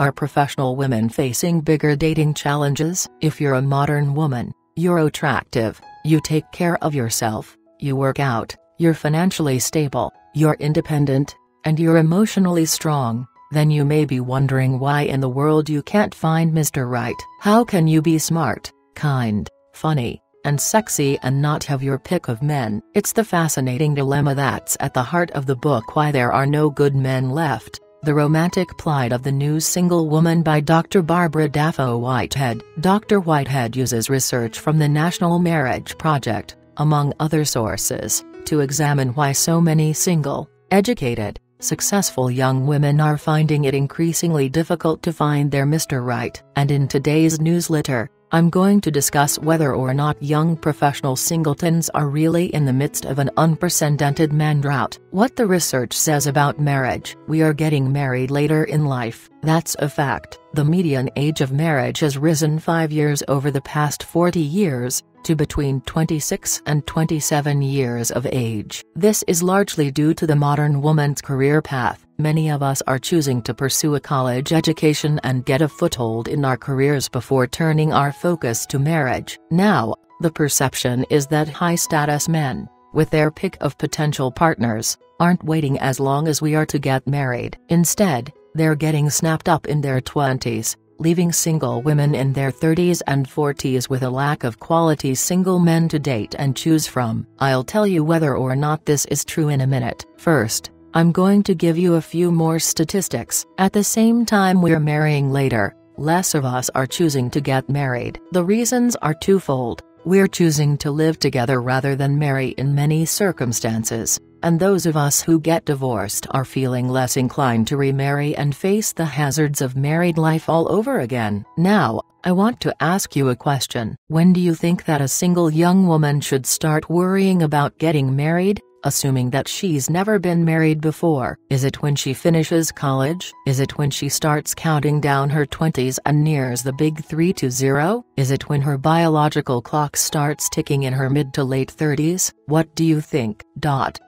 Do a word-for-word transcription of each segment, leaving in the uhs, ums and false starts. Are professional women facing bigger dating challenges? If you're a modern woman, you're attractive, you take care of yourself, you work out, you're financially stable, you're independent, and you're emotionally strong, then you may be wondering why in the world you can't find Mister Right. How can you be smart, kind, funny, and sexy and not have your pick of men? It's the fascinating dilemma that's at the heart of the book Why There Are No Good Men Left, The Romantic Plight of the New Single Woman by Doctor Barbara Dafoe Whitehead. Doctor Whitehead uses research from the National Marriage Project, among other sources, to examine why so many single, educated, successful young women are finding it increasingly difficult to find their Mister Right. And in today's newsletter, I'm going to discuss whether or not young professional singletons are really in the midst of an unprecedented man drought. What the research says about marriage. We are getting married later in life, that's a fact. The median age of marriage has risen five years over the past forty years, to between twenty-six and twenty-seven years of age. This is largely due to the modern woman's career path. Many of us are choosing to pursue a college education and get a foothold in our careers before turning our focus to marriage. Now, the perception is that high-status men, with their pick of potential partners, aren't waiting as long as we are to get married. Instead, they're getting snapped up in their twenties, leaving single women in their thirties and forties with a lack of quality single men to date and choose from. I'll tell you whether or not this is true in a minute. First, I'm going to give you a few more statistics. At the same time we're marrying later, less of us are choosing to get married. The reasons are twofold. We're choosing to live together rather than marry in many circumstances, and those of us who get divorced are feeling less inclined to remarry and face the hazards of married life all over again. Now, I want to ask you a question. When do you think that a single young woman should start worrying about getting married? Assuming that she's never been married before. Is it when she finishes college? Is it when she starts counting down her twenties and nears the big three to zero? Is it when her biological clock starts ticking in her mid to late thirties? What do you think? Dot.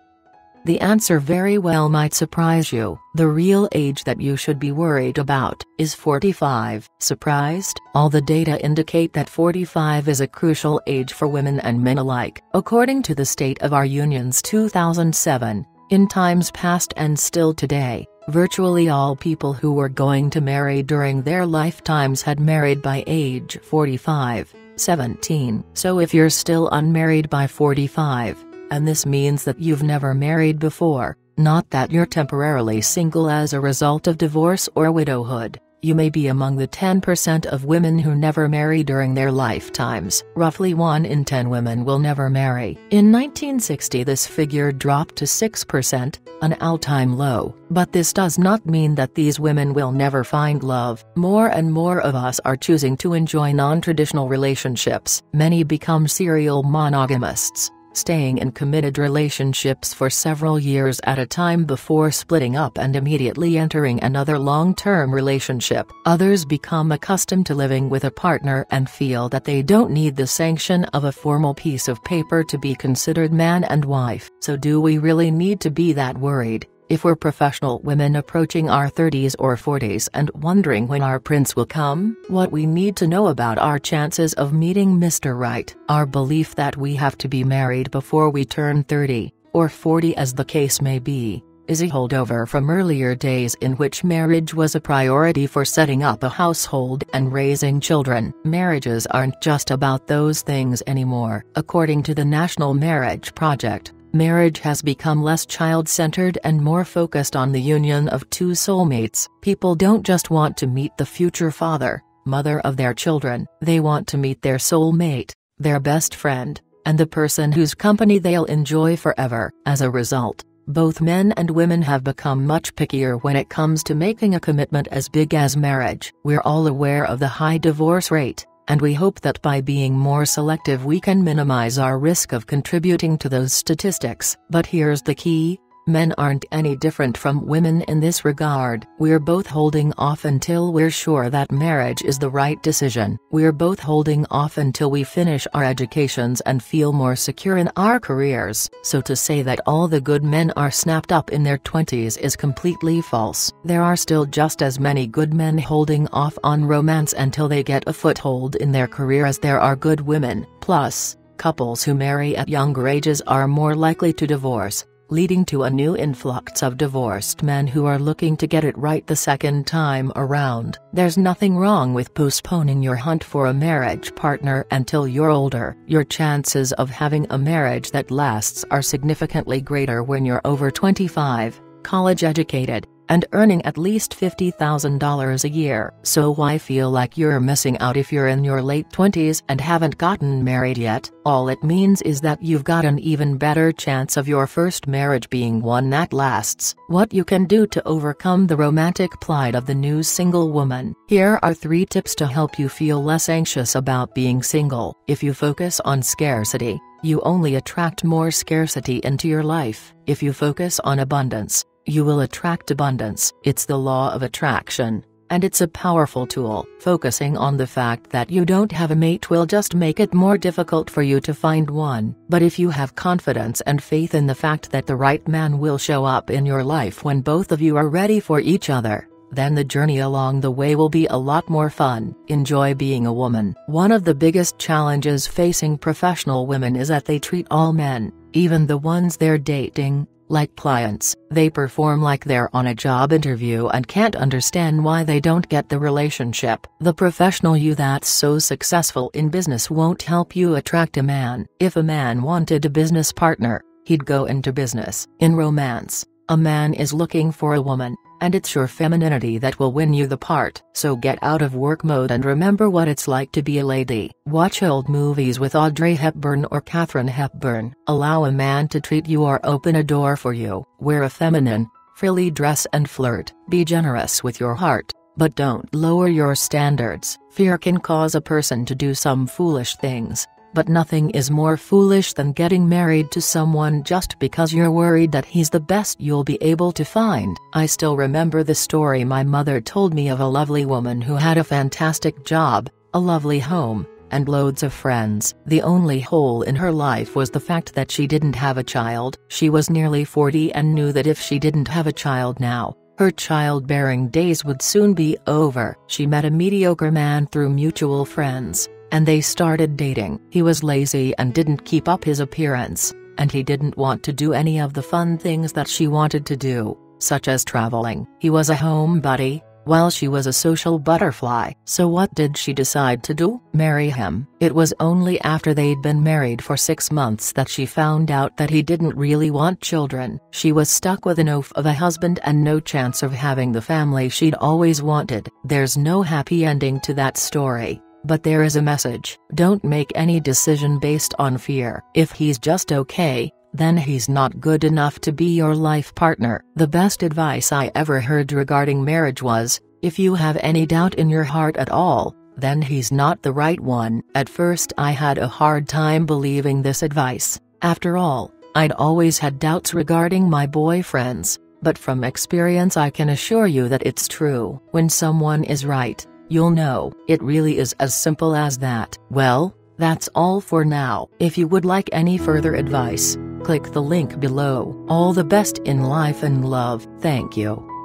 The answer very well might surprise you. The real age that you should be worried about is forty-five. Surprised? All the data indicate that forty-five is a crucial age for women and men alike. According to the State of Our Unions two thousand seven, in times past and still today, virtually all people who were going to marry during their lifetimes had married by age forty-five, seventeen. So if you're still unmarried by forty-five, and this means that you've never married before, not that you're temporarily single as a result of divorce or widowhood, you may be among the ten percent of women who never marry during their lifetimes. Roughly one in ten women will never marry. In nineteen sixty this figure dropped to six percent, an all-time low. But this does not mean that these women will never find love. More and more of us are choosing to enjoy non-traditional relationships. Many become serial monogamists, staying in committed relationships for several years at a time before splitting up and immediately entering another long-term relationship. Others become accustomed to living with a partner and feel that they don't need the sanction of a formal piece of paper to be considered man and wife. So do we really need to be that worried, if we're professional women approaching our thirties or forties and wondering when our prince will come? What we need to know about our chances of meeting Mister Right. Our belief that we have to be married before we turn thirty, or forty as the case may be, is a holdover from earlier days in which marriage was a priority for setting up a household and raising children. Marriages aren't just about those things anymore. According to the National Marriage Project, marriage has become less child-centered and more focused on the union of two soulmates. People don't just want to meet the future father, mother of their children. They want to meet their soulmate, their best friend, and the person whose company they'll enjoy forever. As a result, both men and women have become much pickier when it comes to making a commitment as big as marriage. We're all aware of the high divorce rate, and we hope that by being more selective we can minimize our risk of contributing to those statistics. But here's the key. Men aren't any different from women in this regard. We're both holding off until we're sure that marriage is the right decision. We're both holding off until we finish our educations and feel more secure in our careers. So to say that all the good men are snapped up in their twenties is completely false. There are still just as many good men holding off on romance until they get a foothold in their career as there are good women. Plus, couples who marry at younger ages are more likely to divorce, leading to a new influx of divorced men who are looking to get it right the second time around. There's nothing wrong with postponing your hunt for a marriage partner until you're older. Your chances of having a marriage that lasts are significantly greater when you're over twenty-five, college educated, and earning at least fifty thousand dollars a year. So why feel like you're missing out if you're in your late twenties and haven't gotten married yet? All it means is that you've got an even better chance of your first marriage being one that lasts. What you can do to overcome the romantic plight of the new single woman. Here are three tips to help you feel less anxious about being single. If you focus on scarcity, you only attract more scarcity into your life. If you focus on abundance, you will attract abundance. It's the law of attraction, and it's a powerful tool. Focusing on the fact that you don't have a mate will just make it more difficult for you to find one. But if you have confidence and faith in the fact that the right man will show up in your life when both of you are ready for each other, then the journey along the way will be a lot more fun. Enjoy being a woman. One of the biggest challenges facing professional women is that they treat all men, even the ones they're dating, like clients. They perform like they're on a job interview and can't understand why they don't get the relationship. The professional you that's so successful in business won't help you attract a man. If a man wanted a business partner, he'd go into business. In romance, a man is looking for a woman, and it's your femininity that will win you the part. So get out of work mode and remember what it's like to be a lady. Watch old movies with Audrey Hepburn or Catherine Hepburn. Allow a man to treat you or open a door for you. Wear a feminine, frilly dress and flirt. Be generous with your heart, but don't lower your standards. Fear can cause a person to do some foolish things, but nothing is more foolish than getting married to someone just because you're worried that he's the best you'll be able to find. I still remember the story my mother told me of a lovely woman who had a fantastic job, a lovely home, and loads of friends. The only hole in her life was the fact that she didn't have a child. She was nearly forty and knew that if she didn't have a child now, her childbearing days would soon be over. She met a mediocre man through mutual friends, and they started dating. He was lazy and didn't keep up his appearance, and he didn't want to do any of the fun things that she wanted to do, such as traveling. He was a homebody, while she was a social butterfly. So what did she decide to do? Marry him. It was only after they'd been married for six months that she found out that he didn't really want children. She was stuck with an oaf of a husband and no chance of having the family she'd always wanted. There's no happy ending to that story, but there is a message. Don't make any decision based on fear. If he's just okay, then he's not good enough to be your life partner. The best advice I ever heard regarding marriage was, if you have any doubt in your heart at all, then he's not the right one. At first I had a hard time believing this advice. After all, I'd always had doubts regarding my boyfriends, but from experience I can assure you that it's true. When someone is right, you'll know. It really is as simple as that. Well, that's all for now. If you would like any further advice, click the link below. All the best in life and love. Thank you.